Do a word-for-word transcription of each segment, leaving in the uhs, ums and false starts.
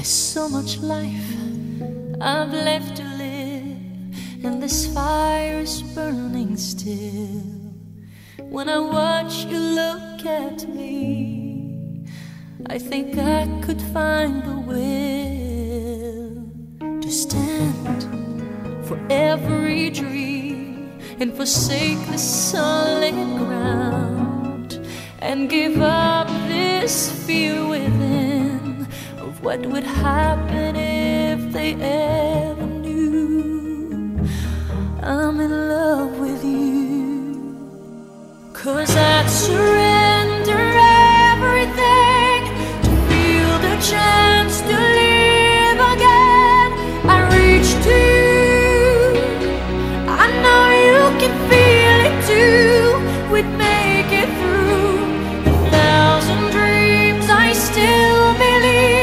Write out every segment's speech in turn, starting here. There's so much life I've left to live, and this fire is burning still. When I watch you look at me, I think I could find the will to stand for every dream and forsake the solid ground and give up this fear within of what would happen if they ever knew I'm in love with you. 'Cause I'd surrender everything to feel the chance to live again. I reach to you, I know you can feel it too. We'd make it through a thousand dreams. I still believe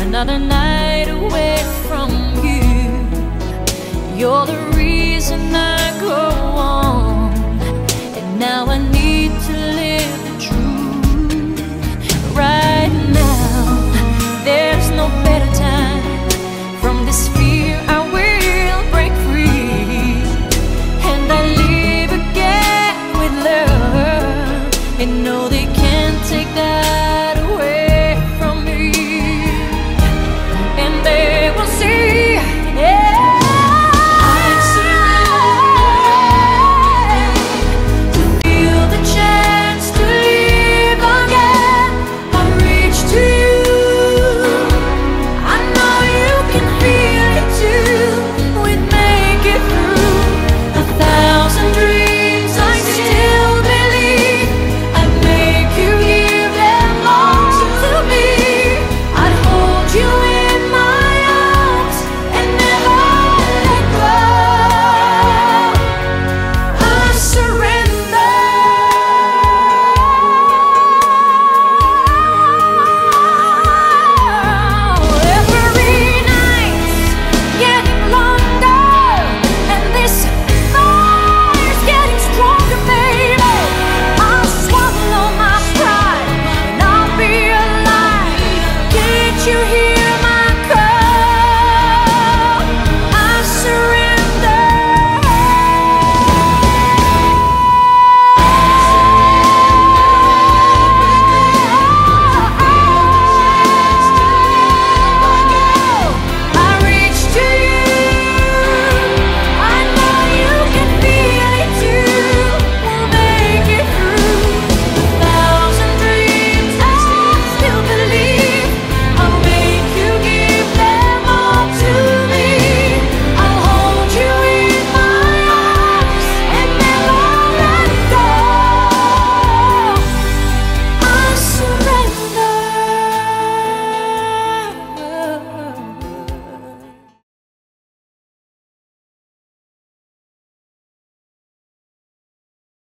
another night away from you. You're the reason I go